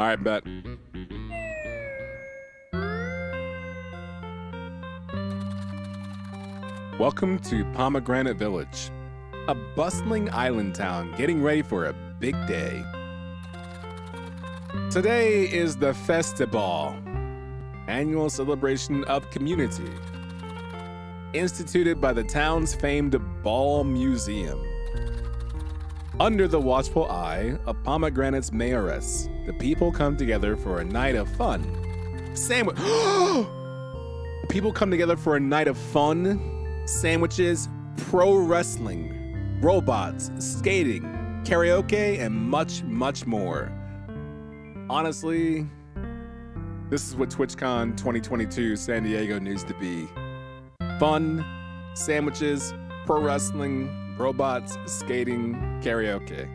All right, bet. Welcome to Pomegranate Village, a bustling island town getting ready for a big day. Today is the FestiBall, annual celebration of community, instituted by the town's famed Ball Museum, under the watchful eye of Pomegranate's mayoress. The people come together for a night of fun. People come together for a night of fun, sandwiches, pro wrestling, robots, skating, karaoke, and much, much more. Honestly, this is what TwitchCon 2022 San Diego needs to be. Fun, sandwiches, pro wrestling, robots, skating, karaoke.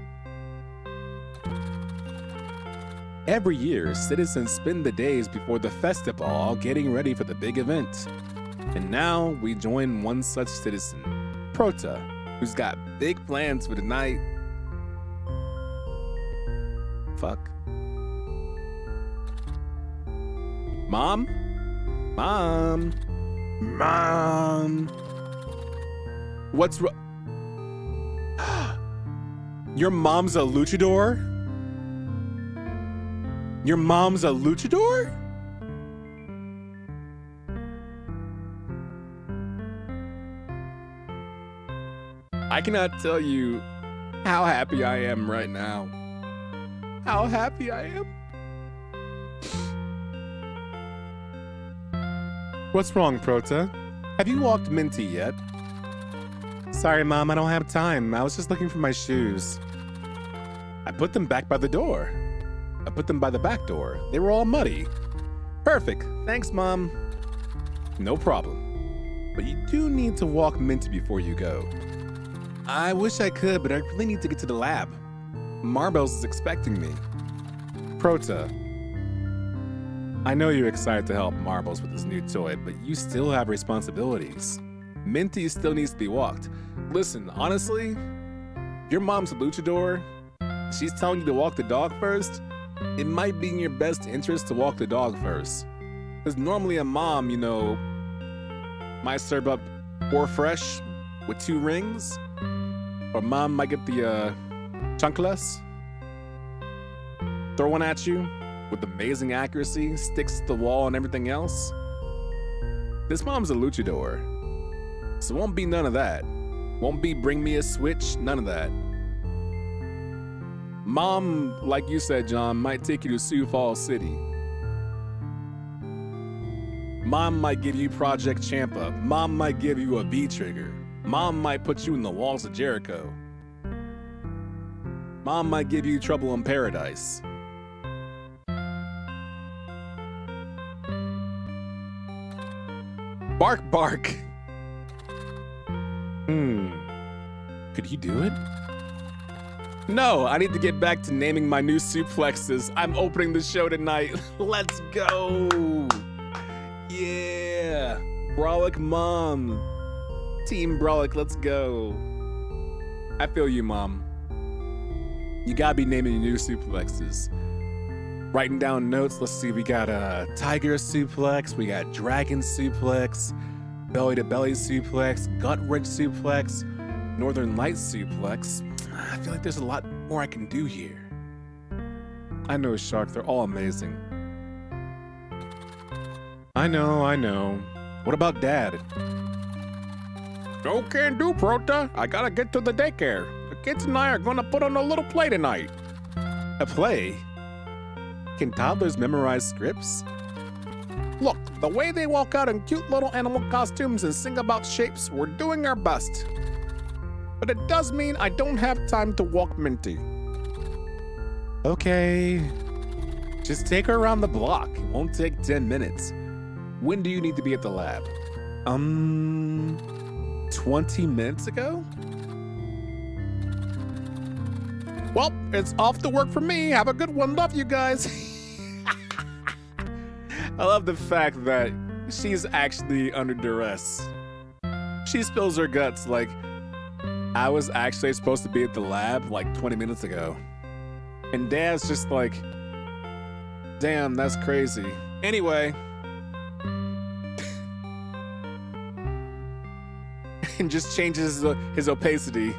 Every year, citizens spend the days before the FestiBall getting ready for the big event. And now we join one such citizen, Prota, who's got big plans for the night. Fuck. Mom? Mom? Mom? What's wrong? Your mom's a luchador? Your mom's a luchador? I cannot tell you how happy I am right now. How happy I am. What's wrong, Prota? Have you walked Minty yet? Sorry, Mom, I don't have time. I was just looking for my shoes. I put them back by the door. I put them by the back door. They were all muddy. Perfect. Thanks, Mom. No problem. But you do need to walk Minty before you go. I wish I could, but I really need to get to the lab. Marbles is expecting me. Prota, I know you're excited to help Marbles with his new toy, but you still have responsibilities. Minty still needs to be walked. Listen, honestly, your mom's a luchador. She's telling you to walk the dog first. It might be in your best interest to walk the dog first. Because normally a mom, you know, might serve up four fresh with 2 rings. Or mom might get the chanclas. Throw one at you with amazing accuracy, sticks to the wall and everything else. This mom's a luchador. So won't be none of that. Won't be bring me a switch, none of that. Mom, like you said, John, might take you to Sioux Falls City. Mom might give you Project Champa. Mom might give you a V-trigger. Mom might put you in the walls of Jericho. Mom might give you Trouble in Paradise. Bark, bark. Could he do it? No, I need to get back to naming my new suplexes. I'm opening the show tonight. Let's go. Yeah. Brolic Mom. Team Brolic, let's go. I feel you, Mom. You gotta be naming your new suplexes. Writing down notes. Let's see. We got a tiger suplex. We got dragon suplex. Belly-to-belly suplex, gut-wrench suplex, northern light suplex. I feel like there's a lot more I can do here. I know, Shark, they're all amazing. I know, I know. What about Dad? No can do, Prota. I gotta get to the daycare. The kids and I are gonna put on a little play tonight. A play? Can toddlers memorize scripts? Look, the way they walk out in cute little animal costumes and sing about shapes, we're doing our best. But it does mean I don't have time to walk Minty. Okay. Just take her around the block. It won't take 10 minutes. When do you need to be at the lab? 20 minutes ago? Well, it's off to work for me. Have a good one. Love you guys. I love the fact that she's actually under duress. She spills her guts like, I was actually supposed to be at the lab like 20 minutes ago. And Dad's just like, Damn, that's crazy. Anyway. And just changes his opacity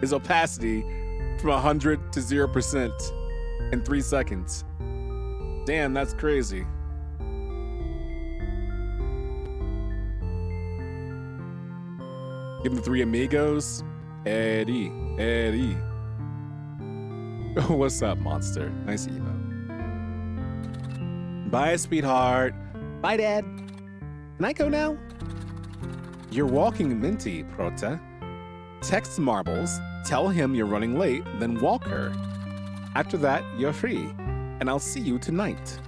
from 100 to 0% in 3 seconds. Damn, that's crazy. Give him the three amigos. Eddie, Eddie. What's up, monster? Nice emo. Bye, sweetheart. Bye, Dad. Can I go now? You're walking Minty, Prota. Text Marbles, tell him you're running late, then walk her. After that, you're free, and I'll see you tonight.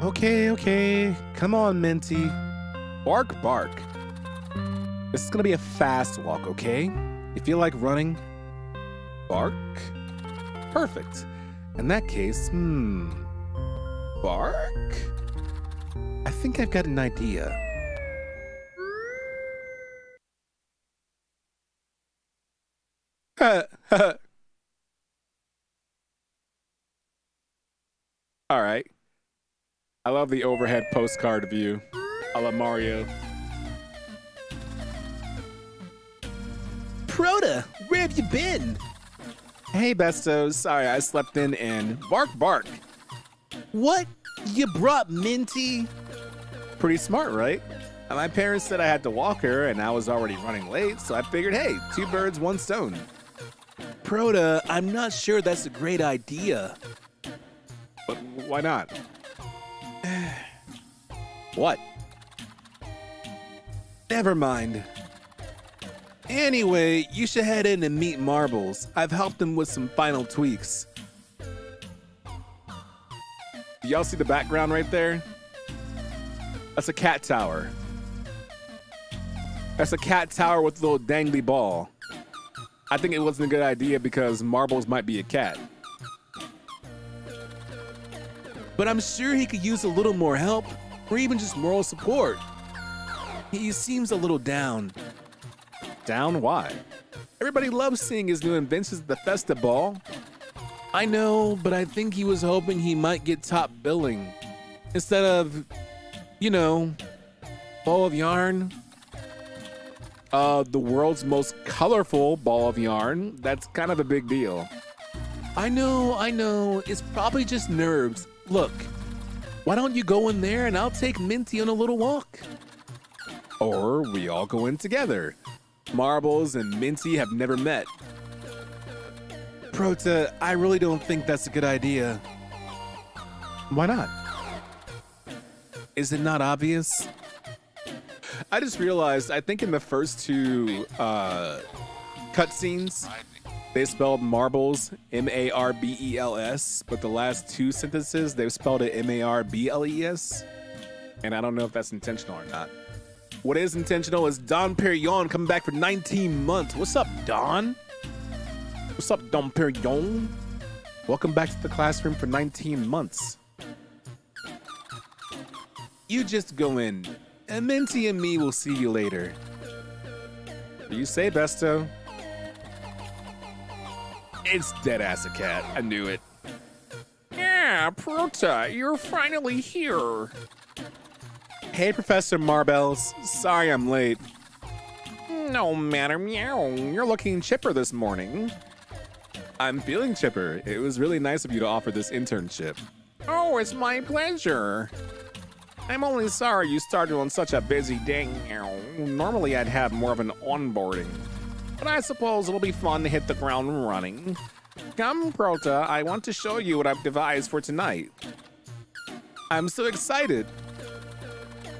Okay, okay. Come on, Minty. Bark, bark. This is gonna be a fast walk, okay? You feel like running? Bark? Perfect. In that case, bark? I think I've got an idea. All right. I love the overhead postcard view. A la Mario. Prota, where have you been? Hey, bestos. Sorry, I slept in and bark, bark. What? You brought Minty? Pretty smart, right? My parents said I had to walk her, and I was already running late, so I figured, hey, two birds, one stone. Prota, I'm not sure that's a great idea. But why not? What? Never mind. Anyway, you should head in and meet Marbles. I've helped him with some final tweaks. Do y'all see the background right there? That's a cat tower. That's a cat tower with a little dangly ball. I think it wasn't a good idea because Marbles might be a cat. But I'm sure he could use a little more help or even just moral support. He seems a little down. Down? Why? Everybody loves seeing his new inventions at the FestiBall. I know, but I think he was hoping he might get top billing. Instead of, you know, ball of yarn. The world's most colorful ball of yarn. That's kind of a big deal. I know. It's probably just nerves. Look, why don't you go in there and I'll take Minty on a little walk? Or we all go in together. Marbles and Minty have never met. Prota, I really don't think that's a good idea. Why not? Is it not obvious? I just realized, I think in the first two cutscenes, they spelled Marbles M-A-R-B-E-L-S, but the last two sentences, they've spelled it M-A-R-B-L-E-S. And I don't know if that's intentional or not. What is intentional is Don Perignon coming back for 19 months. What's up, Don? What's up, Don Perignon? Welcome back to the classroom for 19 months. You just go in, and Minty and me will see you later. What do you say, besto? It's dead-ass a cat. I knew it. Yeah, Prota, you're finally here. Hey, Professor Marbles. Sorry I'm late. No matter, meow. You're looking chipper this morning. I'm feeling chipper. It was really nice of you to offer this internship. Oh, it's my pleasure. I'm only sorry you started on such a busy day. Normally I'd have more of an onboarding, but I suppose it'll be fun to hit the ground running. Come, Prota, I want to show you what I've devised for tonight. I'm so excited.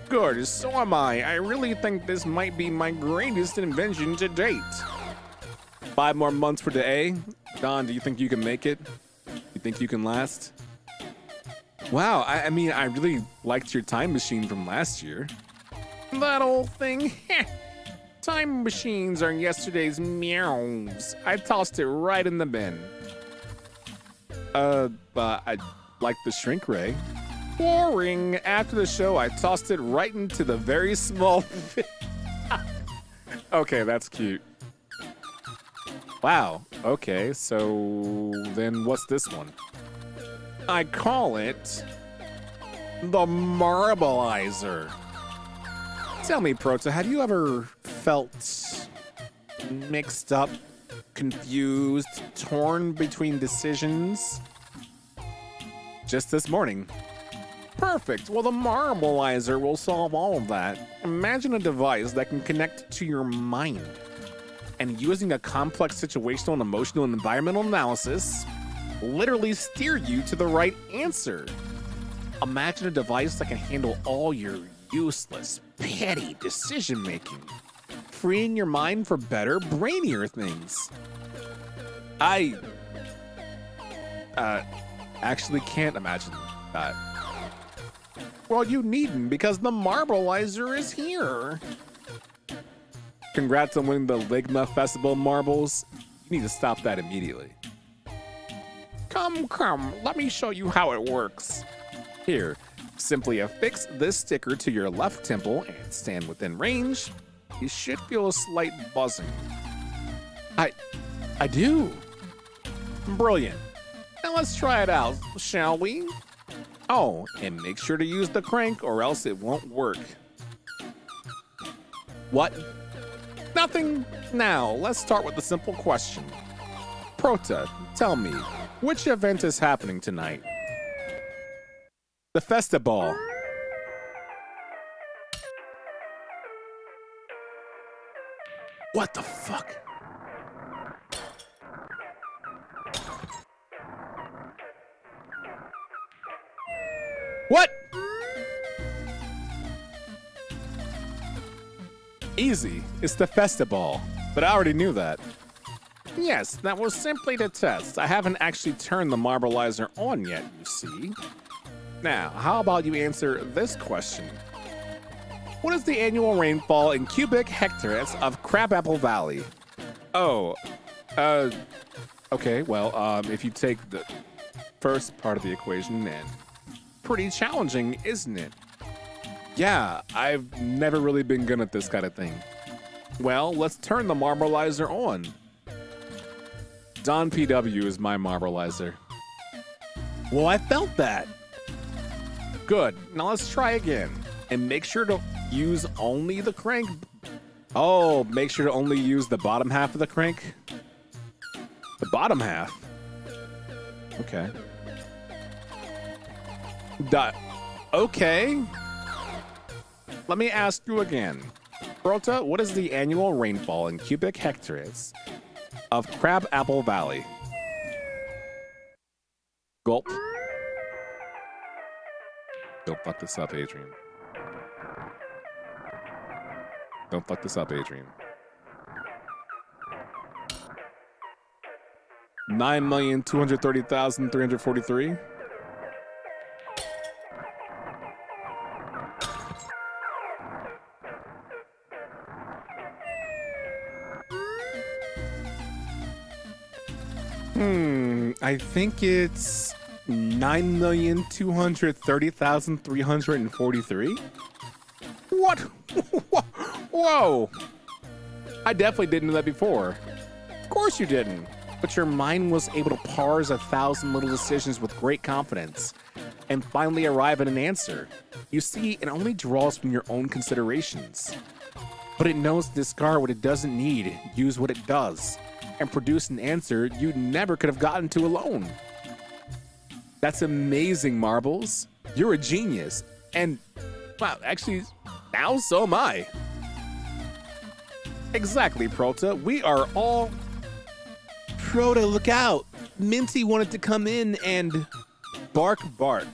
Good, so am I. I really think this might be my greatest invention to date. 5 more months for the A. Don, do you think you can make it? You think you can last? Wow, I mean, I really liked your time machine from last year. That old thing? Time machines are yesterday's meows. I tossed it right in the bin. I like the shrink ray. Boring. After the show, I tossed it right into the very small fish. Okay, that's cute. Wow. Okay, so then what's this one? I call it the Marbleizer. Tell me, Prota, have you ever felt mixed up, confused, torn between decisions? Just this morning. Perfect. Well, the Marbleizer will solve all of that. Imagine a device that can connect to your mind. And using a complex situational and emotional and environmental analysis, literally steer you to the right answer. Imagine a device that can handle all your useless, petty decision-making, freeing your mind for better, brainier things. I actually can't imagine that. Well, you needn't, because the Marbleizer is here. Congrats on winning the Ligma Festival, Marbles. You need to stop that immediately. Come, let me show you how it works. Here, simply affix this sticker to your left temple and stand within range. You should feel a slight buzzing. I do. Brilliant. Now let's try it out, shall we? Oh, and make sure to use the crank or else it won't work. What? Nothing. Now, let's start with the simple question. Prota, tell me, which event is happening tonight? The FestiBall. What the fuck? What? Easy, it's the FestiBall, but I already knew that. Yes, that was simply to test. I haven't actually turned the Marbleizer on yet, you see. Now, how about you answer this question? What is the annual rainfall in cubic hectares of Crabapple Valley? Oh, okay, well, if you take the first part of the equation, and pretty challenging, isn't it? Yeah, I've never really been good at this kind of thing. Well, let's turn the Marbleizer on. Don PW is my Marbleizer. Well, I felt that. Good. Now let's try again. And make sure to use only the crank. Oh, make sure to only use the bottom half of the crank. The bottom half? Okay. Okay. Let me ask you again. Prota, what is the annual rainfall in cubic hectares of Crabapple Valley? Gulp. Don't fuck this up, Adrian. Don't fuck this up, Adrian. 9,230,343. I think it's 9,230,343. What? Whoa! I definitely didn't know that before. Of course you didn't. But your mind was able to parse 1,000 little decisions with great confidence and finally arrive at an answer. You see, it only draws from your own considerations. But it knows to discard what it doesn't need, use what it does, and produce an answer you never could have gotten to alone. That's amazing, Marbles. You're a genius. And, wow, actually, now so am I. Exactly, Prota. We are all... Prota, look out. Minty wanted to come in and... Bark, bark.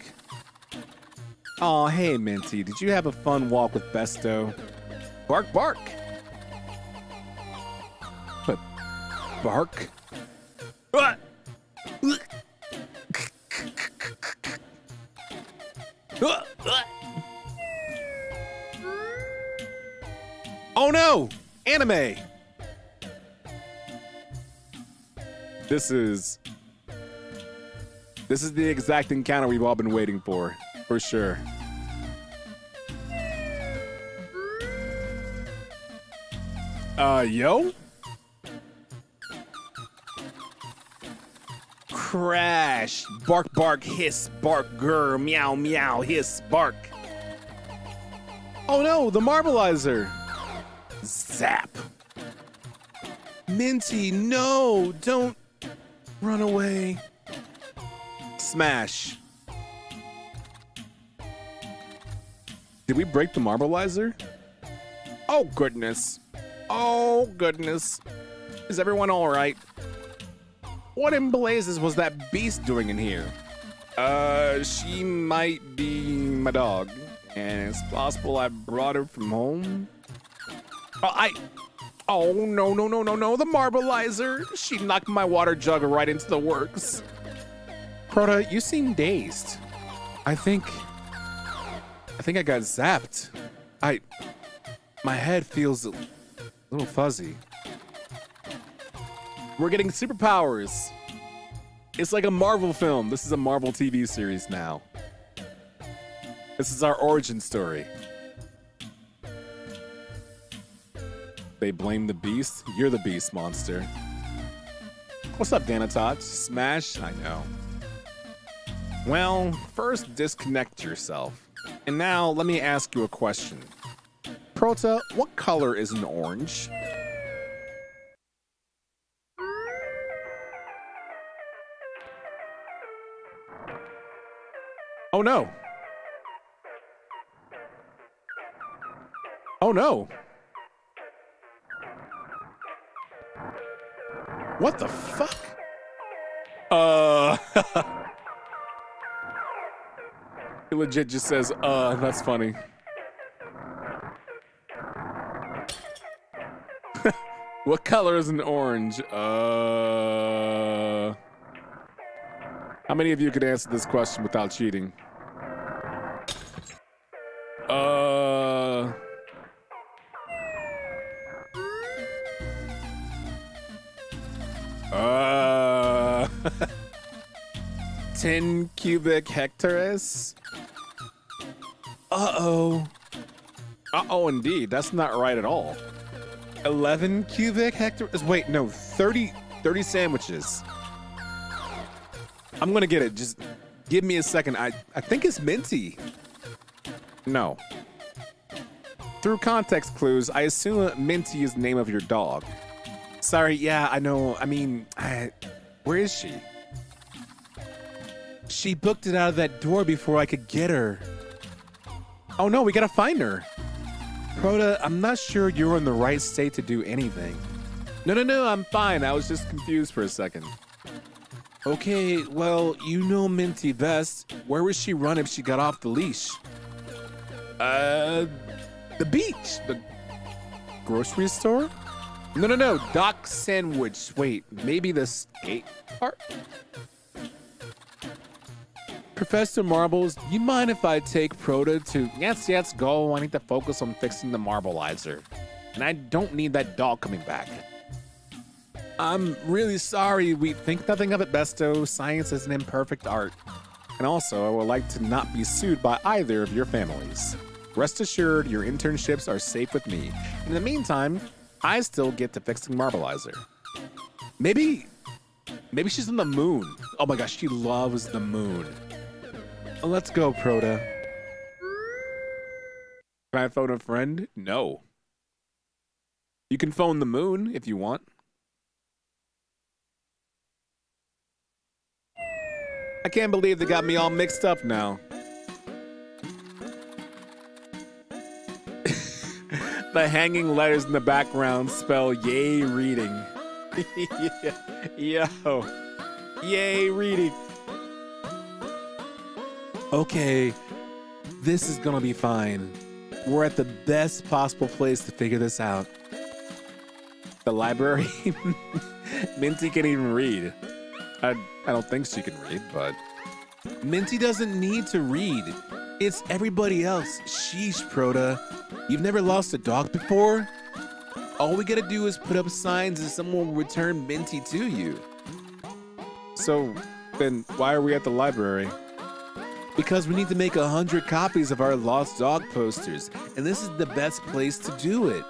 Aw, oh, hey, Minty. Did you have a fun walk with Besto? Bark, bark. Bark. Oh no! Anime! This is the exact encounter we've all been waiting for sure. Yo? Crash. Bark, bark, hiss, bark, grr, meow, meow, hiss, bark. Oh no, the Marbleizer. Zap. Minty, no, don't run away. Smash. Did we break the Marbleizer? Oh goodness. Oh goodness. Is everyone all right? What in blazes was that beast doing in here? She might be my dog. And it's possible I brought her from home. Oh, no, no, no, no, no. The Marbleizer. She knocked my water jug right into the works. Prota, you seem dazed. I think I got zapped. My head feels a little fuzzy. We're getting superpowers. It's like a Marvel film. This is a Marvel TV series now. This is our origin story. They blame the beast. You're the beast, monster. What's up, Danatot? Smash? I know. Well, first disconnect yourself. And now let me ask you a question. Prota, what color is an orange? Oh no. Oh no. What the fuck? It legit just says, that's funny. What color is an orange? How many of you could answer this question without cheating? Cubic hectares? Uh-oh. Uh-oh, indeed. That's not right at all. 11 cubic hectares? Wait, no. 30 sandwiches. I'm going to get it. Just give me a second. I think it's Minty. No. Through context clues, I assume Minty is the name of your dog. Sorry, yeah, I know. I mean, where is she? She booked it out of that door before I could get her. Oh no, we gotta find her. Prota, I'm not sure you're in the right state to do anything. No, no, no, I'm fine. I was just confused for a second. Okay, well, you know Minty best. Where would she run if she got off the leash? The beach. The grocery store? No, no, no, Doc Sandwich. Wait, maybe the skate park? Professor Marbles, you mind if I take Prota to... Yes, yes, go. I need to focus on fixing the Marbleizer. And I don't need that dog coming back. I'm really sorry. We think nothing of it, Besto. Science is an imperfect art. And also, I would like to not be sued by either of your families. Rest assured, your internships are safe with me. In the meantime, I still get to fixing Marbleizer. Maybe she's on the moon. Oh my gosh, she loves the moon. Let's go, Prota. Can I phone a friend? No. You can phone the moon if you want. I can't believe they got me all mixed up now. The hanging letters in the background spell yay reading. Yo. Yay reading. Okay, this is gonna be fine. We're at the best possible place to figure this out. The library? Minty can't even read. I don't think she can read, but... Minty doesn't need to read. It's everybody else. Sheesh, Prota. You've never lost a dog before? All we gotta do is put up signs and someone will return Minty to you. So, then why are we at the library? Because we need to make 100 copies of our lost dog posters, and this is the best place to do it.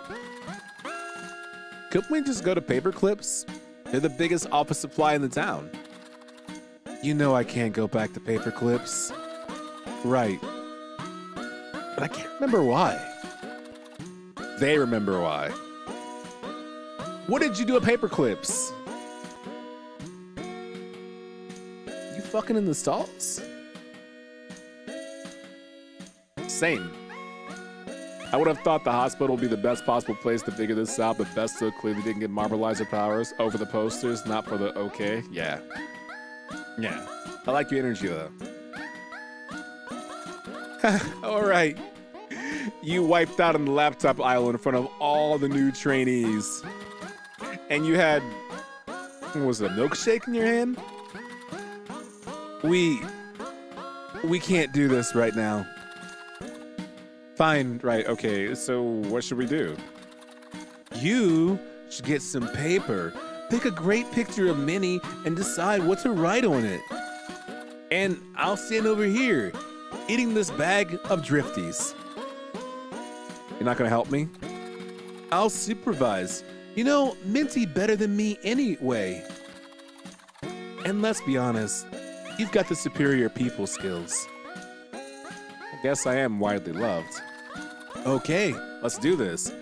Couldn't we just go to Paperclips? They're the biggest office supply in the town. You know I can't go back to Paperclips. Right. But I can't remember why. They remember why. What did you do at Paperclips? You fucking in the stalls? Same. I would have thought the hospital would be the best possible place to figure this out, but Vesta clearly didn't get Marbleizer powers over the posters, not for the okay. Yeah. Yeah. I like your energy, though. Alright. You wiped out on the laptop aisle in front of all the new trainees. And you had... what was it, a milkshake in your hand? We can't do this right now. Fine, right, okay, so what should we do? You should get some paper, pick a great picture of Minty, and decide what to write on it. And I'll stand over here, eating this bag of Drifties. You're not gonna help me? I'll supervise. You know, Minty better than me anyway. And let's be honest, you've got the superior people skills. I guess I am widely loved. Okay, let's do this.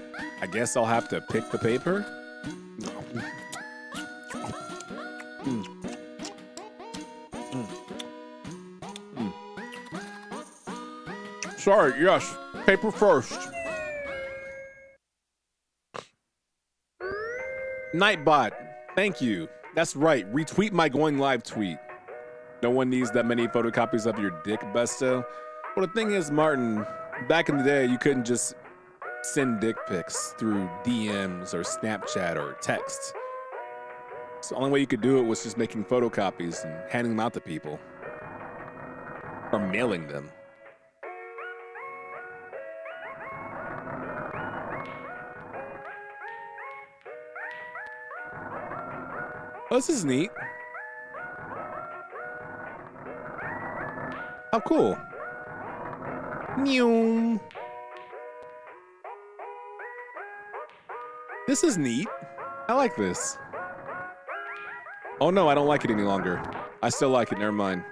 I guess I'll have to pick the paper. Sorry, yes, paper first. Nightbot, thank you. That's right, retweet my going live tweet. No one needs that many photocopies of your dick, Besto. Well, the thing is, Martin, back in the day, you couldn't just send dick pics through DMs or Snapchat or text. So the only way you could do it was just making photocopies and handing them out to people. Or mailing them. Oh, this is neat. How cool. This is neat. I like this. Oh no, I don't like it any longer. I still like it, never mind.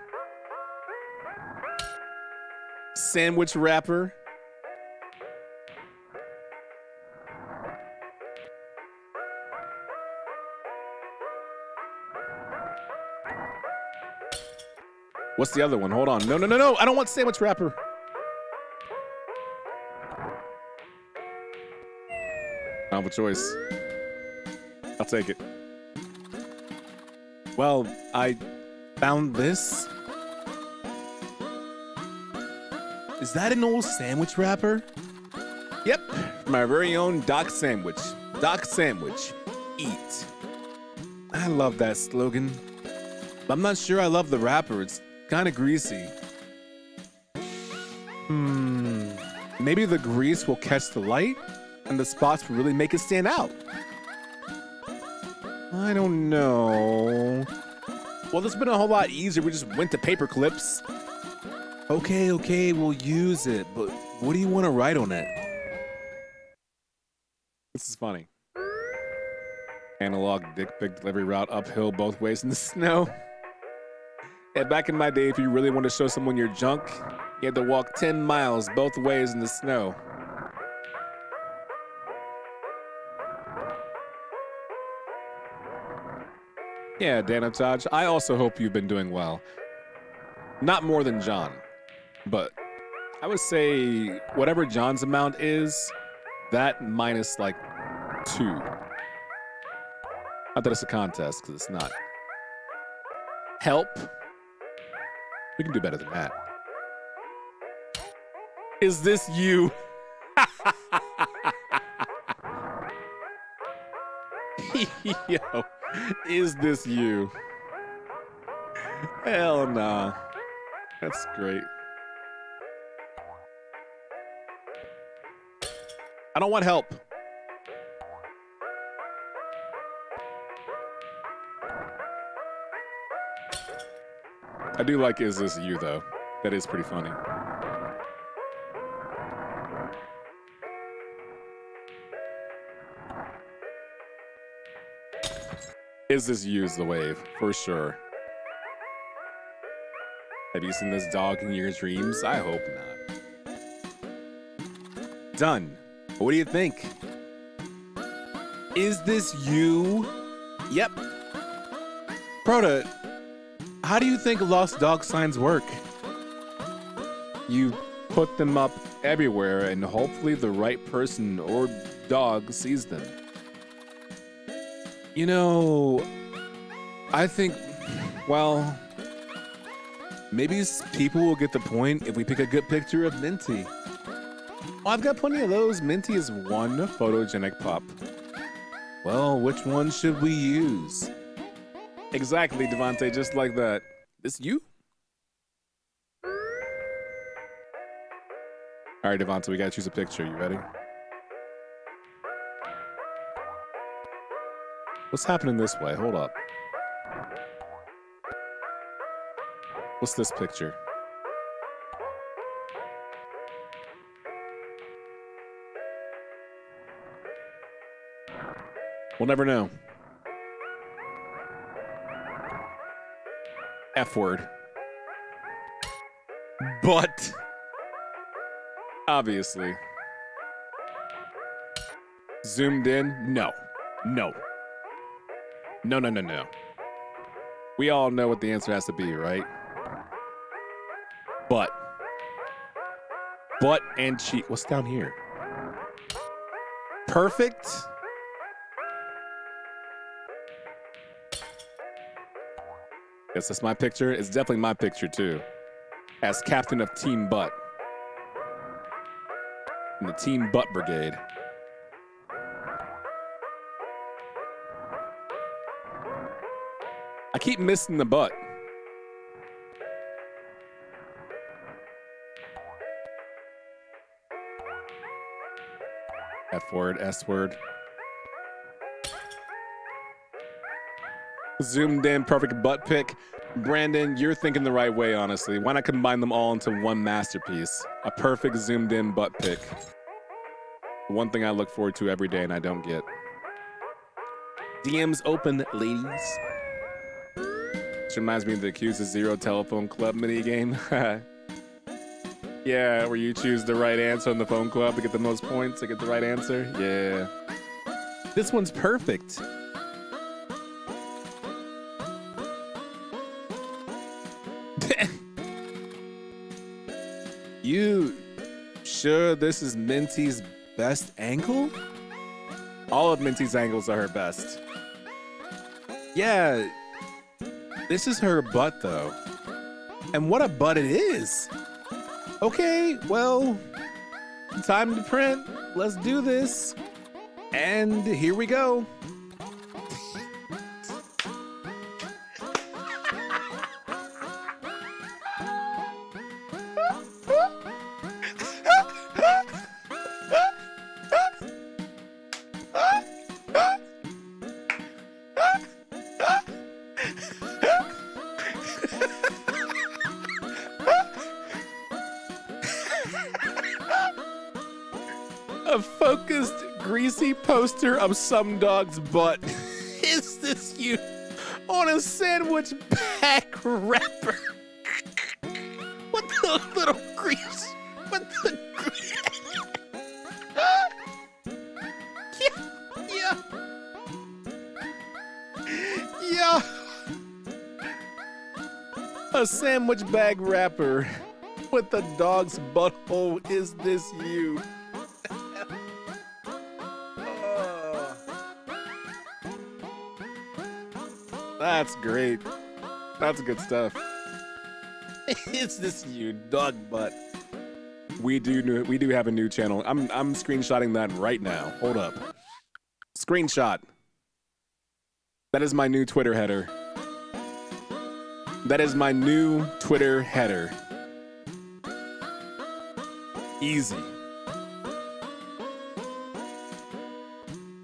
Sandwich wrapper. What's the other one? Hold on. No, no, no, no. I don't want sandwich wrapper. I don't have a choice. I'll take it. Well, I found this. Is that an old sandwich wrapper? Yep, my very own Doc Sandwich. Doc Sandwich, eat. I love that slogan. But I'm not sure I love the wrapper. It's kind of greasy. Maybe the grease will catch the light? And the spots really make it stand out. I don't know. Well, this has been a whole lot easier. We just went to Paperclips. Okay, okay, we'll use it, but what do you want to write on it? This is funny. Analog dick pic delivery route uphill both ways in the snow. And back in my day, if you really want to show someone your junk, you had to walk 10 miles both ways in the snow. Yeah, Danataj, I also hope you've been doing well. Not more than John, but I would say whatever John's amount is, that minus like 2. Not that it's a contest, because it's not. Help. We can do better than that. Is this you? Yo. Is this you? Hell nah. That's great. I don't want help. I do like "Is this you" though. That is pretty funny. Is this use the wave for sure? Have you seen this dog in your dreams? I hope not. Done. What do you think? Is this you? Yep. Prota, how do you think lost dog signs work? You put them up everywhere and hopefully the right person or dog sees them. You know, I think, well, maybe people will get the point if we pick a good picture of Minty. Oh, I've got plenty of those. Minty is one photogenic pup. Well, which one should we use? Exactly, Devante, just like that. This you? All right, Devante, we gotta choose a picture. You ready? What's happening this way? Hold up. What's this picture? We'll never know. F word. But obviously. Zoomed in? No. No. No, no, no, no. We all know what the answer has to be, right? Butt. Butt and cheek. What's down here? Perfect. Yes, that's my picture. It's definitely my picture, too. As captain of Team Butt. In the Team Butt Brigade. I keep missing the butt. F word, S word. Zoomed in, perfect butt pick. Brandon, you're thinking the right way, honestly. Why not combine them all into one masterpiece? A perfect zoomed in butt pick. One thing I look forward to every day and I don't get. DMs open, ladies. Reminds me of the Accused of Zero Telephone Club minigame. Yeah, where you choose the right answer on the phone club to get the most points to get the right answer. Yeah. This one's perfect. You sure this is Minty's best angle? All of Minty's angles are her best. Yeah. This is her butt, though. And what a butt it is! Okay, well, time to print. Let's do this. And here we go. Poster of some dog's butt. Is this you on a sandwich pack wrapper? With the little grease. With the grease. Yeah. Yeah. Yeah. A sandwich bag wrapper with the dog's butthole. Is this you? That's great. That's good stuff. Is this you, dog butt? We do have a new channel. I'm screenshotting that right now. Hold up. Screenshot. That is my new Twitter header. That is my new Twitter header. Easy.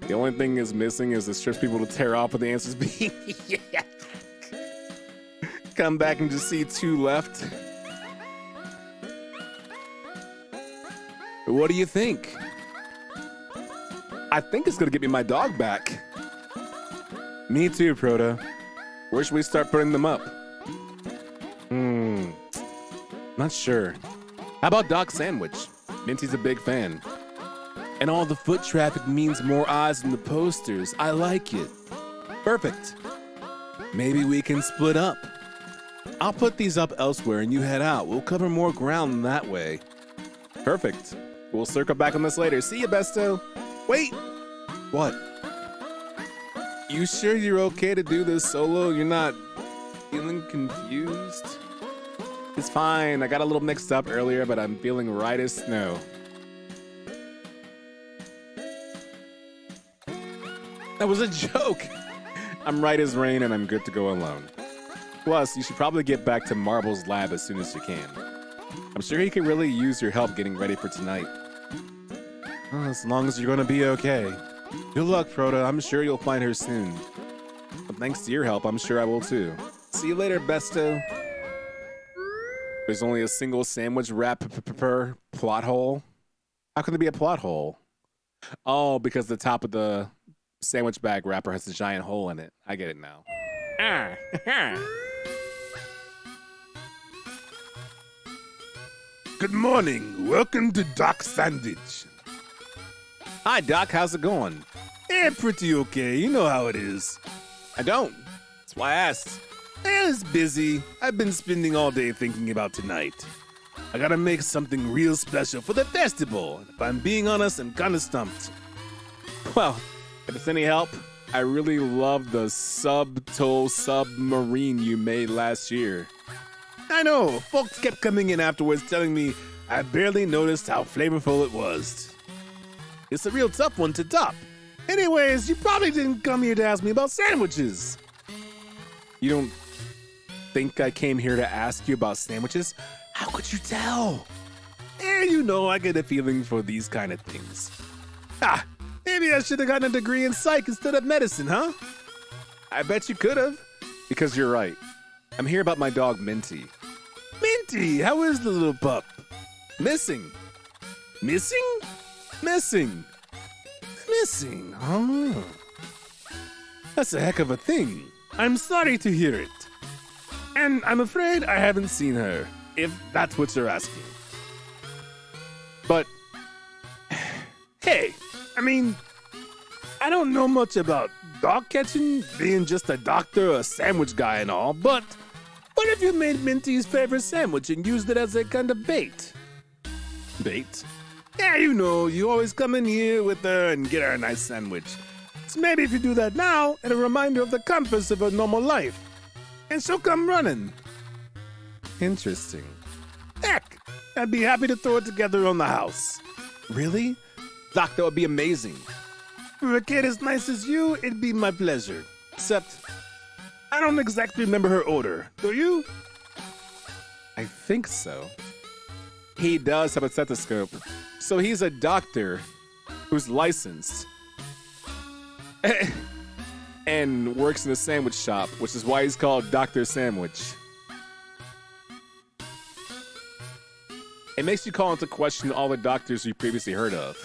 The only thing is missing is it strips people to tear off with the answers being yeah. Come back and just see two left. What do you think? I think it's gonna get me my dog back. Me too, Prota. Where should we start putting them up? Not sure. How about Doc Sandwich? Minty's a big fan. And all the foot traffic means more eyes than the posters. I like it. Perfect. Maybe we can split up. I'll put these up elsewhere and you head out. We'll cover more ground that way. Perfect. We'll circle back on this later. See you, Besto. Wait. What? You sure you're okay to do this solo? You're not feeling confused? It's fine. I got a little mixed up earlier, but I'm feeling right as snow. That was a joke. I'm right as rain and I'm good to go alone. Plus, you should probably get back to Marbles' lab as soon as you can. I'm sure he could really use your help getting ready for tonight. Oh, as long as you're gonna be okay. Good luck, Prota. I'm sure you'll find her soon. But thanks to your help, I'm sure I will too. See you later, Besto. There's only a single sandwich wrap per plot hole. How can there be a plot hole? Oh, because the top of the sandwich bag wrapper has a giant hole in it. I get it now. Good morning. Welcome to Doc Sandwich. Hi, Doc. How's it going? Eh, pretty okay. You know how it is. I don't. That's why I asked. Eh, it's busy. I've been spending all day thinking about tonight. I gotta make something real special for the festival. If I'm being honest, I'm kinda stumped. Well, if it's any help, I really love the subtle submarine you made last year. I know. Folks kept coming in afterwards telling me I barely noticed how flavorful it was. It's a real tough one to top. Anyways, you probably didn't come here to ask me about sandwiches. You don't think I came here to ask you about sandwiches? How could you tell? Eh, you know I get a feeling for these kind of things. Ah, maybe I should have gotten a degree in psych instead of medicine, huh? I bet you could have, because you're right. I'm here about my dog, Minty. Minty, how is the little pup? Missing. Missing? Missing. Missing, huh? That's a heck of a thing. I'm sorry to hear it. And I'm afraid I haven't seen her, if that's what you're asking. But, hey, I mean, I don't know much about dog catching, being just a doctor or a sandwich guy and all, but what if you made Minty's favorite sandwich and used it as a kind of bait? Bait? Yeah, you know, you always come in here with her and get her a nice sandwich. So maybe if you do that now, it'll remind her of the compass of her normal life. And she'll come running. Interesting. Heck, I'd be happy to throw it together on the house. Really? Doc, that would be amazing. For a kid as nice as you, it'd be my pleasure. Except, I don't exactly remember her order, do you? I think so. He does have a stethoscope. So he's a doctor who's licensed and works in a sandwich shop, which is why he's called Dr. Sandwich. It makes you call into question all the doctors you previously heard of.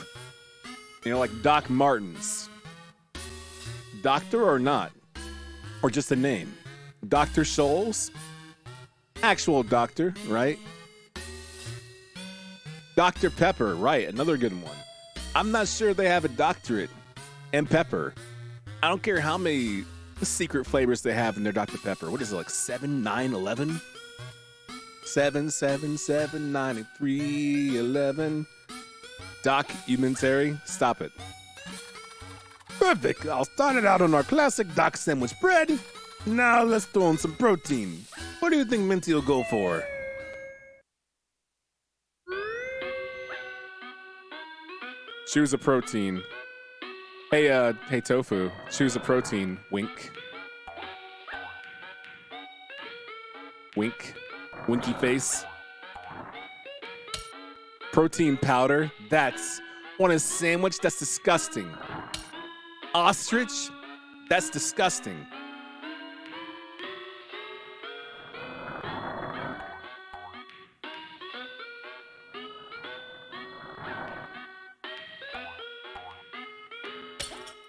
You know, like Doc Martens. Doctor or not? Or just a name? Dr. Scholes? Actual doctor, right? Dr. Pepper, right, another good one. I'm not sure they have a doctorate in Pepper. I don't care how many secret flavors they have in their Dr. Pepper. What is it, like 7, 9, 11? 7, 7, 7, 9, and 3, 11. Documentary, stop it. Perfect, I'll start it out on our classic Doc Sandwich bread. Now let's throw in some protein. What do you think Minty will go for? Choose a protein. Hey, hey, Tofu. Choose a protein. Wink. Wink. Winky face. Protein powder. That's on a sandwich. That's disgusting. Ostrich. That's disgusting.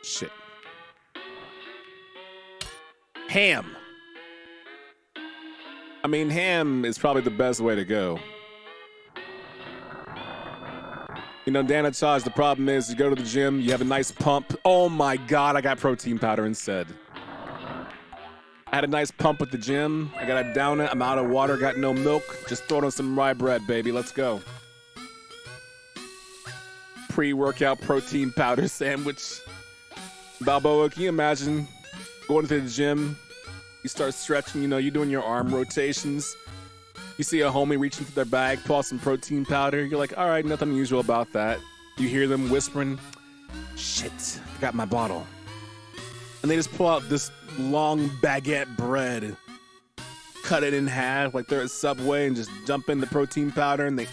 Shit. Ham. I mean, ham is probably the best way to go. You know, Danatage, the problem is you go to the gym, you have a nice pump. Oh my God, I got protein powder instead. I had a nice pump at the gym. I got a down it. I'm out of water, got no milk. Just throw it on some rye bread, baby. Let's go. Pre-workout protein powder sandwich. Balboa, can you imagine going to the gym? You start stretching, you know, you're doing your arm rotations. You see a homie reaching for their bag, pour some protein powder. You're like, all right, nothing unusual about that. You hear them whispering, shit, I got my bottle. And they just pull out this long baguette bread, cut it in half like they're at Subway and just dump in the protein powder and they...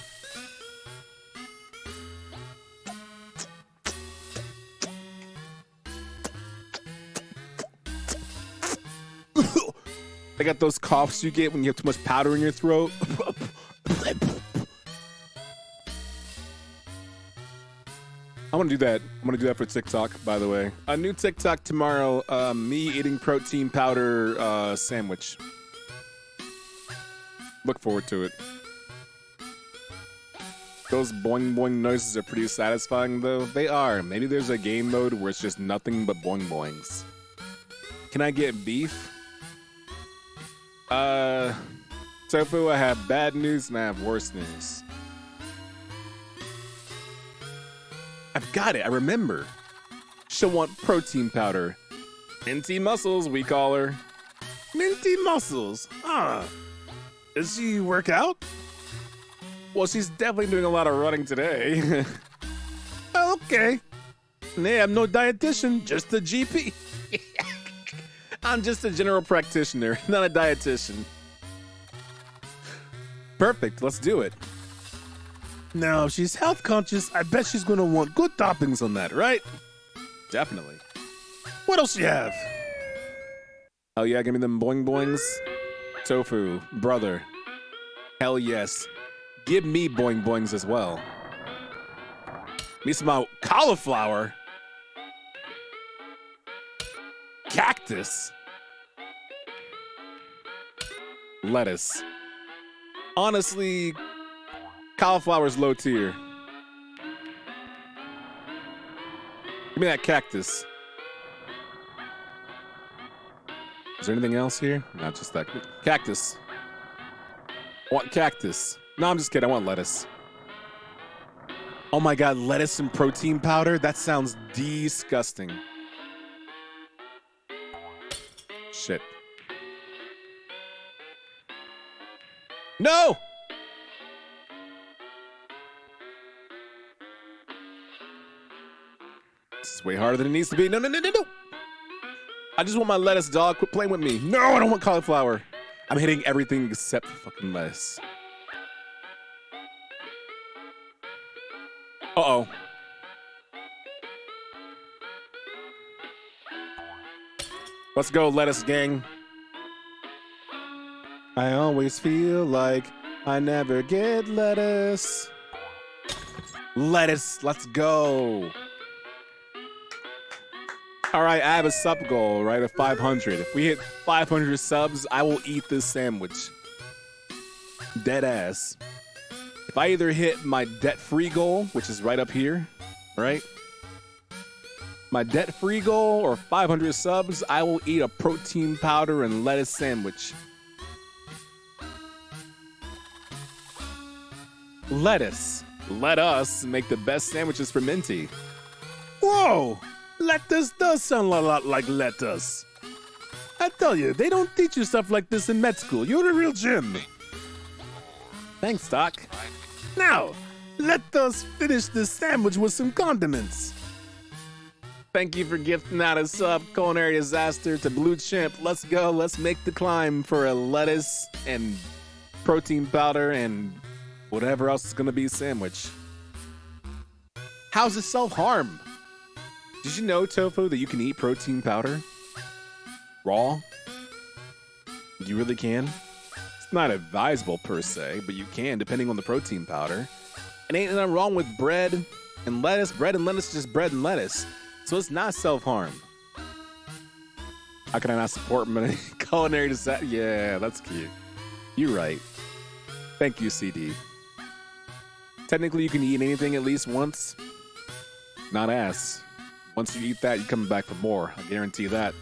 They got those coughs you get when you have too much powder in your throat. I want to do that. I'm going to do that for TikTok, by the way. A new TikTok tomorrow, me eating protein powder sandwich. Look forward to it. Those boing boing noises are pretty satisfying, though. They are. Maybe there's a game mode where it's just nothing but boing boings. Can I get beef? Tofu, I have bad news and I have worse news. I've got it, I remember. She'll want protein powder. Minty Muscles, we call her. Minty Muscles, huh. Does she work out? Well, she's definitely doing a lot of running today. Okay. Nay, I'm no dietitian, just a GP. I'm just a general practitioner, not a dietitian. Perfect, let's do it. Now, if she's health conscious, I bet she's gonna want good toppings on that, right? Definitely. What else you have? Hell yeah, give me them boing boings. Tofu, brother. Hell yes. Give me boing boings as well. Give me some cauliflower. Cactus. Lettuce. Honestly, cauliflower's low tier. Give me that cactus. Is there anything else here? Not just that. Cactus. I want cactus. No, I'm just kidding. I want lettuce. Oh my God, lettuce and protein powder? That sounds disgusting. Shit. No! This is way harder than it needs to be. No, no, no, no, no! I just want my lettuce, dog. Quit playing with me. No, I don't want cauliflower. I'm hitting everything except for fucking lettuce. Uh-oh. Let's go, lettuce gang. I always feel like I never get lettuce. Lettuce, let's go. All right, I have a sub goal, right, of 500. If we hit 500 subs, I will eat this sandwich. Dead ass. If I either hit my debt-free goal, which is right up here, right? My debt-free goal or 500 subs, I will eat a protein powder and lettuce sandwich. Lettuce. Let us make the best sandwiches for Minty. Whoa! Lettuce does sound a lot like lettuce. I tell you, they don't teach you stuff like this in med school. You're a real gym. Thanks, Doc. Now, let us finish this sandwich with some condiments. Thank you for gifting out a sub, culinary disaster, to Blue Chimp. Let's go. Let's make the climb for a lettuce and protein powder and whatever else is going to be sandwich. How's it self-harm? Did you know, Tofu, that you can eat protein powder? Raw? You really can? It's not advisable per se, but you can depending on the protein powder. And ain't nothing wrong with bread and lettuce. Bread and lettuce is just bread and lettuce. So it's not self-harm. How can I not support my culinary disaster? Yeah, that's cute. You're right. Thank you, CD. Technically, you can eat anything at least once. Not ass. Once you eat that, you come back for more. I guarantee that.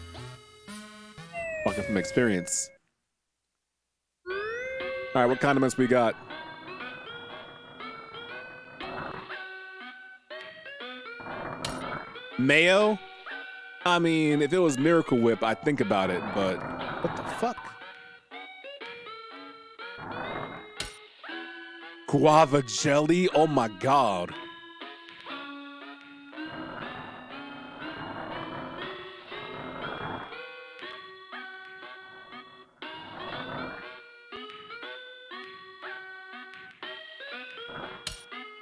Fucking from experience. All right, what condiments we got? Mayo? I mean, if it was Miracle Whip, I'd think about it, but what the fuck? Guava jelly? Oh my god.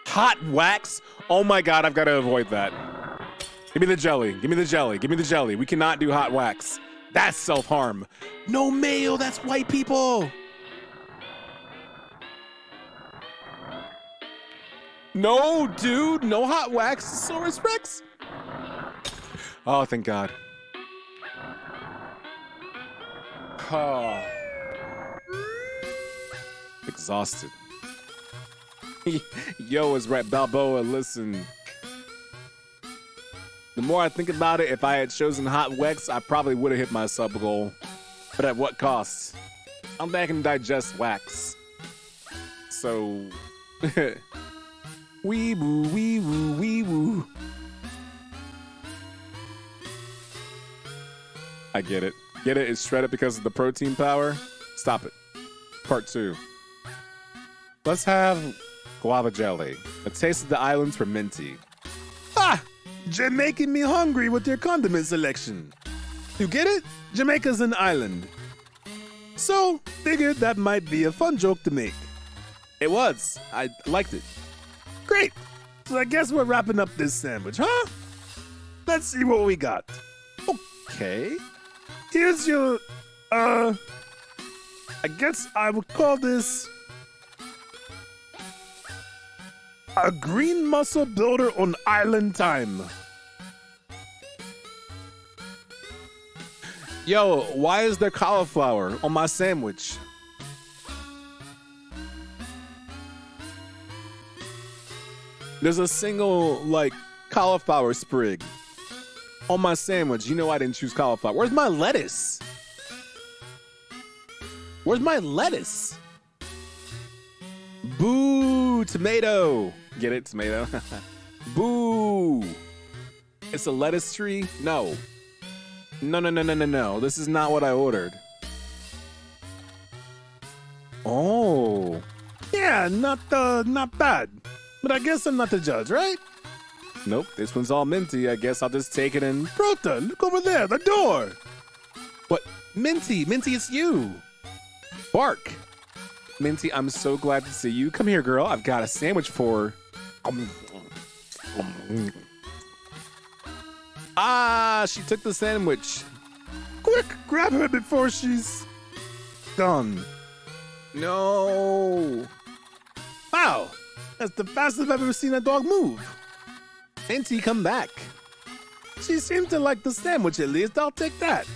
Hot wax? Oh my god, I've got to avoid that. Give me the jelly. Give me the jelly. Give me the jelly. We cannot do hot wax. That's self-harm. No mayo, that's white people. No, dude, no hot wax. Saurus Rex. Oh, thank God. Oh. Exhausted. Yo, it's Rat Balboa. Listen. The more I think about it, if I had chosen hot wax, I probably would have hit my sub goal. But at what cost? I'm back and digest wax. So, wee woo, wee woo, wee woo. I get it. Get it? It's shredded because of the protein power. Stop it. Part two. Let's have guava jelly. A taste of the islands for Minty. Ah! They're making me hungry with their condiment selection. You get it? Jamaica's an island. So, figured that might be a fun joke to make. It was. I liked it. Great. So I guess we're wrapping up this sandwich, huh? Let's see what we got. Okay. Here's your, I guess I would call this a green muscle builder on island time. Yo, why is there cauliflower on my sandwich? There's a single, like, cauliflower sprig on my sandwich. You know I didn't choose cauliflower. Where's my lettuce? Where's my lettuce? Boo, tomato. Get it, tomato? Boo. It's a lettuce tree? No. No, no, no, no, no, no. This is not what I ordered. Oh. Yeah, not bad. But I guess I'm not the judge, right? Nope, this one's all Minty. I guess I'll just take it in. Prota, look over there, the door. What? Minty, Minty, it's you. Bark. Minty, I'm so glad to see you. Come here, girl. I've got a sandwich for... Ah, she took the sandwich. Quick, grab her before she's gone. No. Wow, that's the fastest I've ever seen a dog move. Minty, come back. She seemed to like the sandwich at least. I'll take that.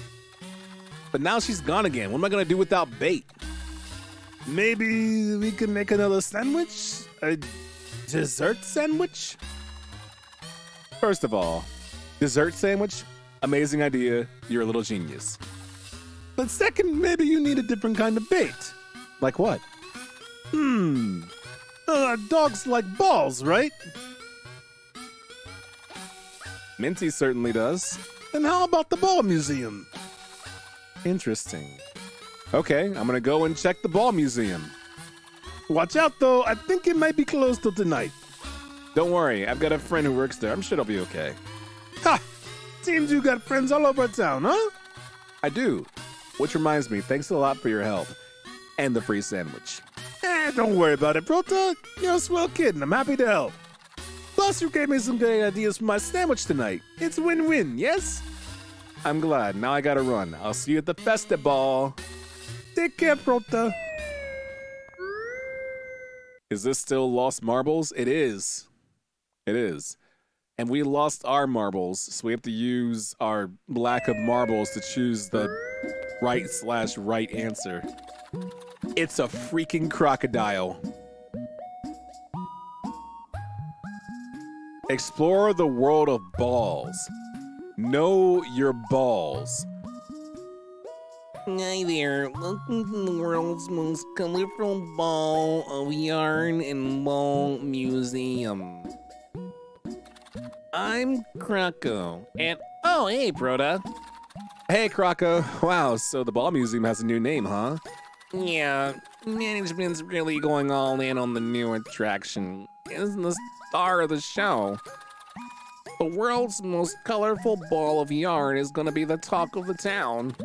But now she's gone again. What am I going to do without bait? Maybe we can make another sandwich? A dessert sandwich? First of all, dessert sandwich? Amazing idea. You're a little genius. But second, maybe you need a different kind of bait. Like what? Dogs like balls, right? Minty certainly does. And how about the Ball Museum? Interesting. Okay, I'm gonna go and check the Ball Museum. Watch out though, I think it might be closed till tonight. Don't worry, I've got a friend who works there. I'm sure it'll be okay. Ha! Seems you got friends all over town, huh? I do. Which reminds me, thanks a lot for your help. And the free sandwich. Eh, don't worry about it, Prota. You're a swell kid and I'm happy to help. Plus, you gave me some great ideas for my sandwich tonight. It's win-win, yes? I'm glad. Now I gotta run. I'll see you at the FestiBall. Take care, Prota. Is this still Lost Marbles? It is. It is. And we lost our marbles, so we have to use our lack of marbles to choose the right/right answer. It's a freaking crocodile. Explore the world of balls. Know your balls. Hi there, welcome to the world's most colorful ball of yarn and ball museum. I'm Croco, and oh, hey, Prota. Hey, Croco. Wow, so the Ball Museum has a new name, huh? Yeah, management's really going all in on the new attraction. It's the star of the show. The world's most colorful ball of yarn is gonna be the talk of the town.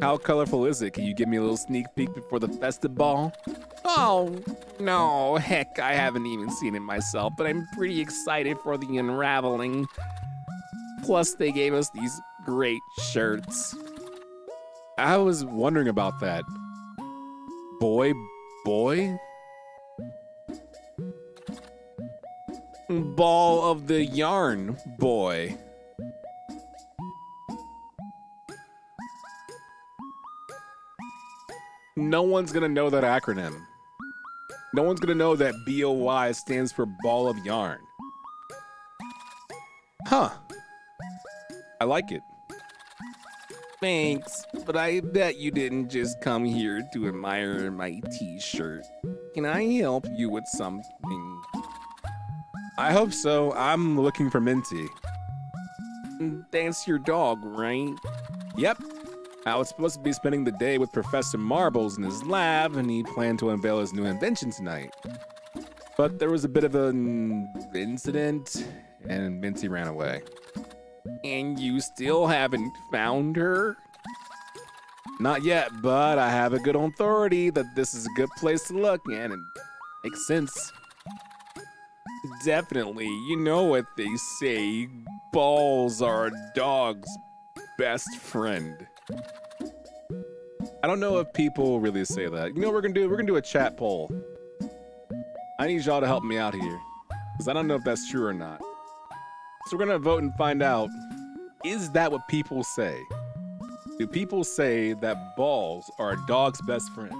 How colorful is it? Can you give me a little sneak peek before the FestiBall? Oh, no, heck, I haven't even seen it myself, but I'm pretty excited for the unraveling. Plus, they gave us these great shirts. I was wondering about that. Boy? Ball of the yarn, boy. No one's gonna know that acronym. No one's gonna know that BOY stands for Ball of Yarn. Huh. I like it. Thanks, but I bet you didn't just come here to admire my t-shirt. Can I help you with something? I hope so. I'm looking for Minty. That's your dog, right? Yep. I was supposed to be spending the day with Professor Marbles in his lab, and he planned to unveil his new invention tonight. But there was a bit of an incident, and Minty ran away. And you still haven't found her? Not yet, but I have a good authority that this is a good place to look, and it makes sense. Definitely, you know what they say, balls are a dog's best friend. I don't know if people really say that. You know what we're gonna do? We're gonna do a chat poll. I need y'all to help me out here, because I don't know if that's true or not. So we're gonna vote and find out, is that what people say? Do people say that balls are a dog's best friend?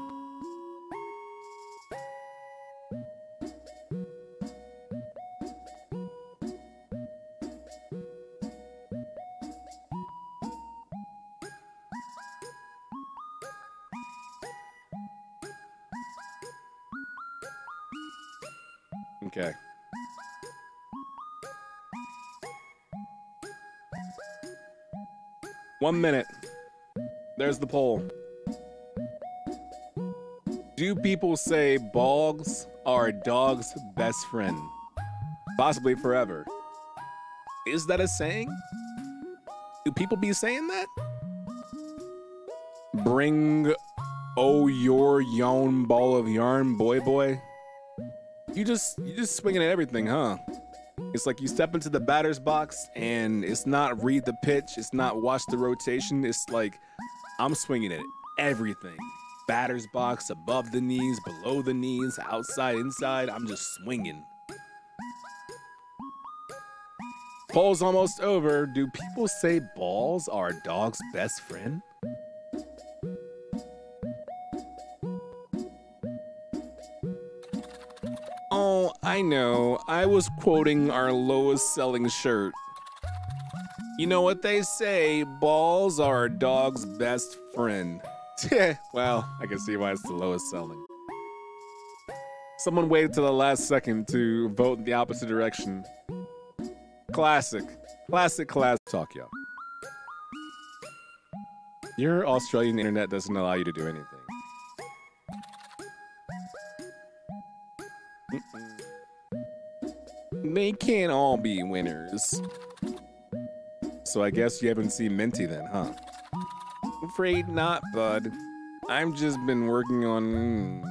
Okay. One minute. There's the poll. Do people say balls are a dog's best friend? Possibly forever. Is that a saying? Do people be saying that? Bring oh your yarn ball of yarn, boy. You just swinging at everything, huh? It's like you step into the batter's box and it's not read the pitch, it's not watch the rotation, it's like I'm swinging at everything. Batter's box, above the knees, below the knees, outside, inside, I'm just swinging. Poll's almost over. Do people say balls are a dog's best friend? Oh, I know. I was quoting our lowest selling shirt. You know what they say, balls are a dog's best friend. Well, I can see why it's the lowest selling. Someone waited till the last second to vote in the opposite direction. Classic talk, y'all. Your Australian internet doesn't allow you to do anything. They can't all be winners. So I guess you haven't seen Minty then, huh? Afraid not, bud. I've just been working on...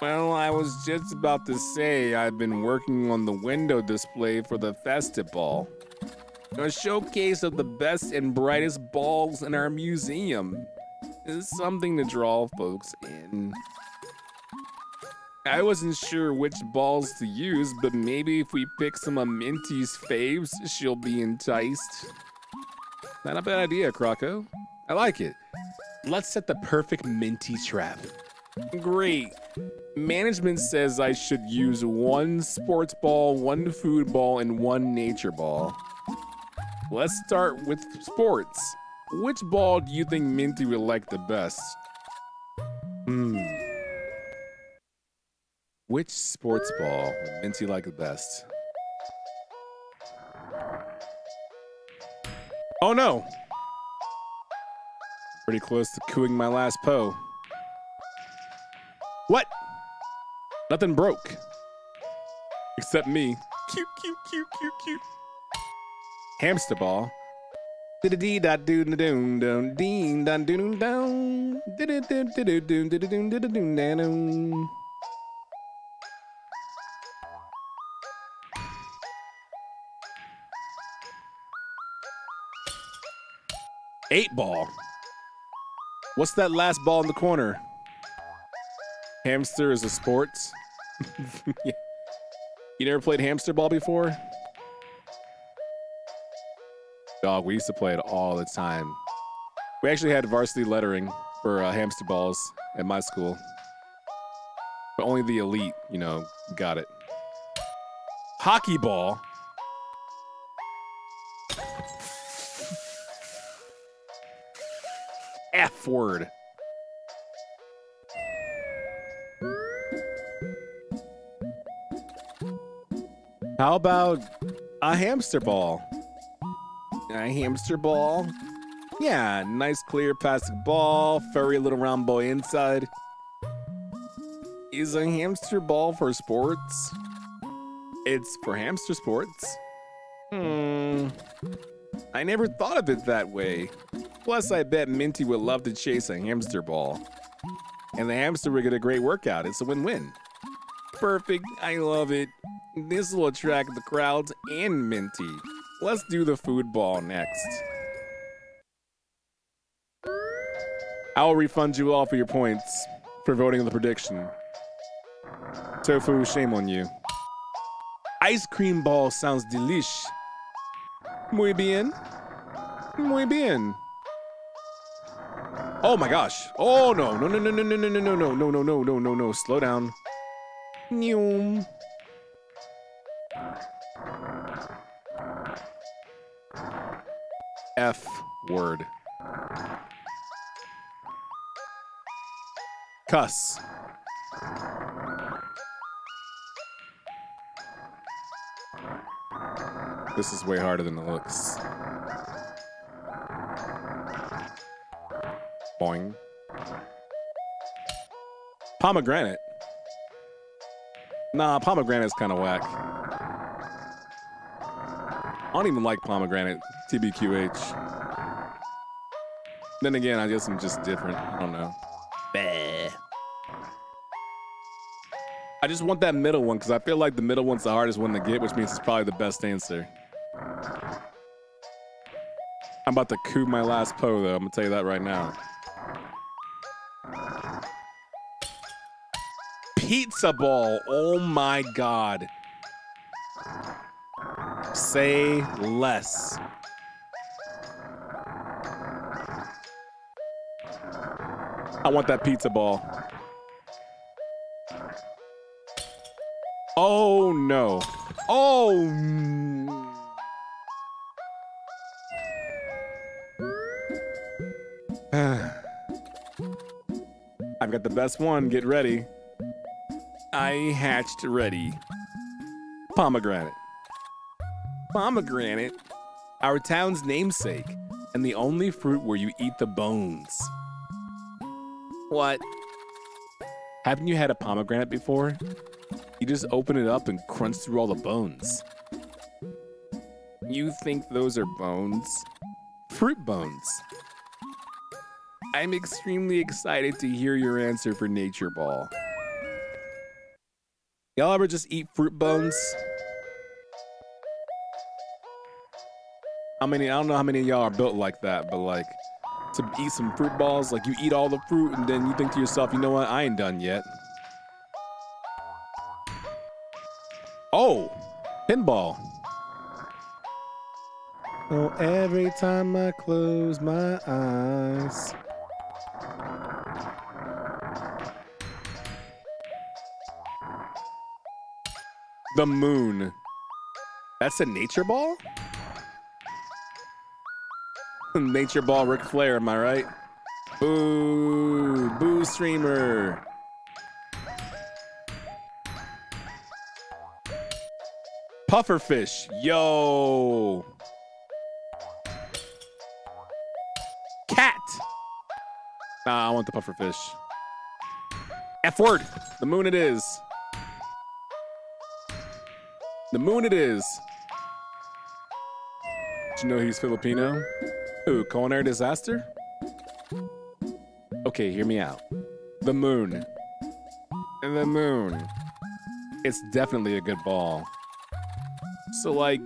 Well, I was just about to say I've been working on the window display for the FestiBall. A showcase of the best and brightest balls in our museum. It's something to draw folks in. I wasn't sure which balls to use, but maybe if we pick some of Minty's faves, she'll be enticed. Not a bad idea, Croco. I like it. Let's set the perfect Minty trap. Great. management says I should use one sports ball, one food ball, and one nature ball. Let's start with sports. Which ball do you think Minty will like the best? Which sports ball will Minty like the best? Oh no! Pretty close to cooing my last po. What? Nothing broke. Except me. Cute, cute, cute, cute, cute. Hamster ball. Eight ball. What's that last ball in the corner? Hamster is a sport. Yeah. You never played hamster ball before? Dog, we used to play it all the time. We actually had varsity lettering for hamster balls at my school. But only the elite, you know, got it. Hockey ball. F word. How about a hamster ball? A hamster ball? Yeah, nice clear plastic ball, furry little round boy inside. Is a hamster ball for sports? It's for hamster sports. I never thought of it that way. Plus, I bet Minty would love to chase a hamster ball. And the hamster would get a great workout. It's a win-win. Perfect. I love it. This will attract the crowds and Minty. Let's do the food ball next. I will refund you all for your points for voting on the prediction. Tofu, shame on you. Ice cream ball sounds delish. Muy bien. Muy bien. Oh my gosh. Oh no. No, no, no, no, no, no, no, no, no, no, no, no, no, no. Slow down. Nyum. F word. Cuss. This is way harder than it looks. Boing. Pomegranate. Nah, pomegranate's kind of whack. I don't even like pomegranate. TBQH. Then again, I guess I'm just different. I don't know. Bleh. I just want that middle one because I feel like the middle one's the hardest one to get, which means it's probably the best answer. I'm about to coup my last po, though. I'm going to tell you that right now. Pizza ball. Oh, my God. Say less. I want that pizza ball. Oh no. Oh. I've got the best one. Get ready. I hatched ready. Pomegranate. Pomegranate, our town's namesake, and the only fruit where you eat the bones. What? Haven't you had a pomegranate before? You just open it up and crunch through all the bones. You think those are bones? Fruit bones. I'm extremely excited to hear your answer for Nature Ball. Y'all ever just eat fruit bones? I don't know how many of y'all are built like that, but like, to eat some fruit balls, like you eat all the fruit and then you think to yourself, you know what, I ain't done yet. Oh, pinball. Oh, every time I close my eyes. The moon. That's a nature ball? Nature ball Ric Flair, am I right? Boo! Boo streamer! Pufferfish, yo! Cat! Nah, I want the pufferfish. F word! The moon it is. The moon it is. Did you know he's Filipino? Ooh, culinary disaster? Okay, hear me out. The moon. The moon. It's definitely a good ball. So, like,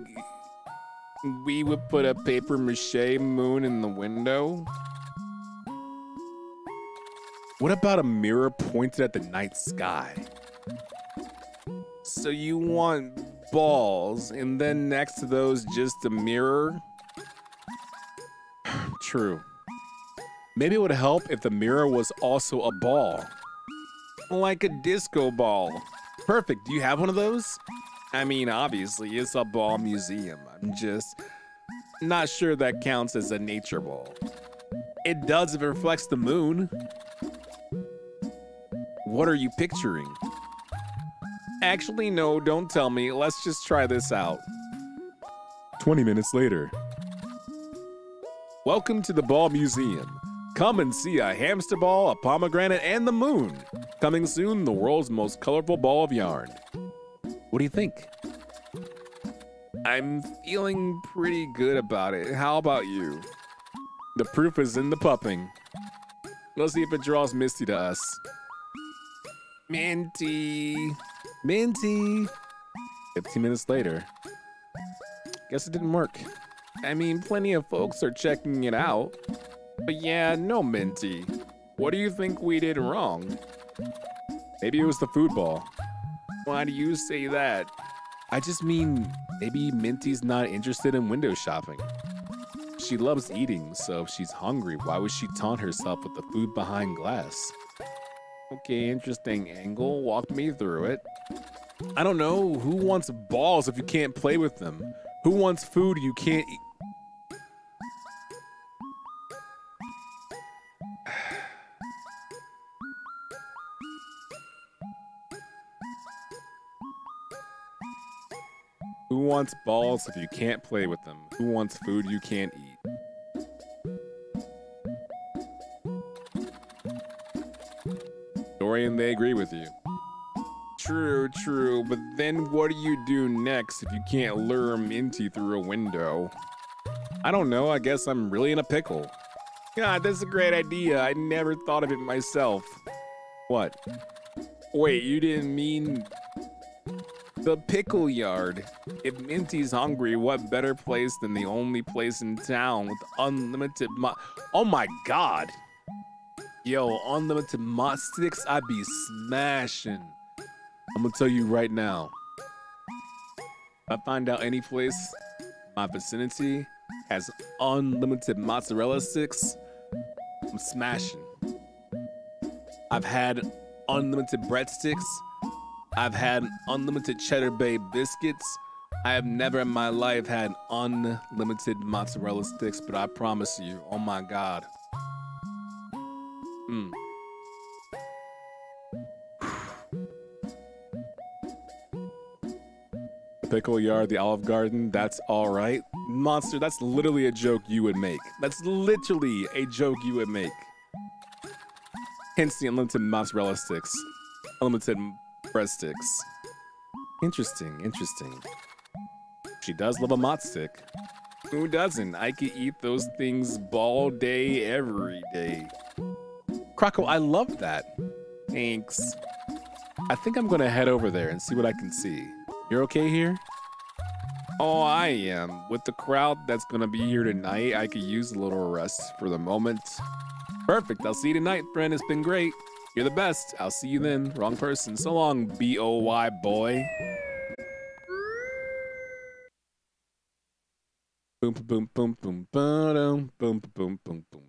we would put a paper mache moon in the window. What about a mirror pointed at the night sky? So you want balls, and then next to those, just a mirror? True. Maybe it would help if the mirror was also a ball. Like a disco ball. Perfect. Do you have one of those? I mean, obviously, it's a ball museum. I'm just not sure that counts as a nature ball. It does if it reflects the moon. What are you picturing? Actually, no, don't tell me. Let's just try this out. 20 minutes later. Welcome to the Ball Museum. Come and see a hamster ball, a pomegranate, and the moon. Coming soon, the world's most colorful ball of yarn. What do you think? I'm feeling pretty good about it. How about you? The proof is in the pupping. Let's see if it draws Misty to us. Minty. Minty. 15 minutes later. Guess it didn't work. I mean, plenty of folks are checking it out. But yeah, no Minty. What do you think we did wrong? Maybe it was the food ball. Why do you say that? I just mean, maybe Minty's not interested in window shopping. She loves eating, so if she's hungry, why would she taunt herself with the food behind glass? Okay, interesting angle. Walked me through it. I don't know. Who wants balls if you can't play with them? Who wants food you can't eat? Who wants balls if you can't play with them? Who wants food you can't eat? Dorian, they agree with you. True, true, but then what do you do next if you can't lure Minty through a window? I don't know, I guess I'm really in a pickle. God, that's a great idea. I never thought of it myself. What? Wait, you didn't mean... The Pickle Yard. If Minty's hungry, what better place than the only place in town with unlimited oh my god! Yo, unlimited mod sticks, I be smashing. I'm gonna tell you right now. If I find out any place in my vicinity has unlimited mozzarella sticks, I'm smashing. I've had unlimited breadsticks. I've had unlimited Cheddar Bay biscuits. I have never in my life had unlimited mozzarella sticks, but I promise you, oh my god. The Pickle Yard, the Olive Garden, that's all right. Monster, that's literally a joke you would make. That's literally a joke you would make. Hence the unlimited mozzarella sticks. Unlimited... breadsticks. Interesting, interesting. She does love a mott stick. Who doesn't? I could eat those things all day, every day. Croco, I love that. Thanks. I think I'm gonna head over there and see what I can see. You're okay here? Oh, I am. With the crowd that's gonna be here tonight, I could use a little rest for the moment. Perfect. I'll see you tonight, friend. It's been great. You're the best. I'll see you then. Wrong person. So long, B-O-Y boy. Boom, boom, boom, boom, boom, boom, boom, boom, boom, boom.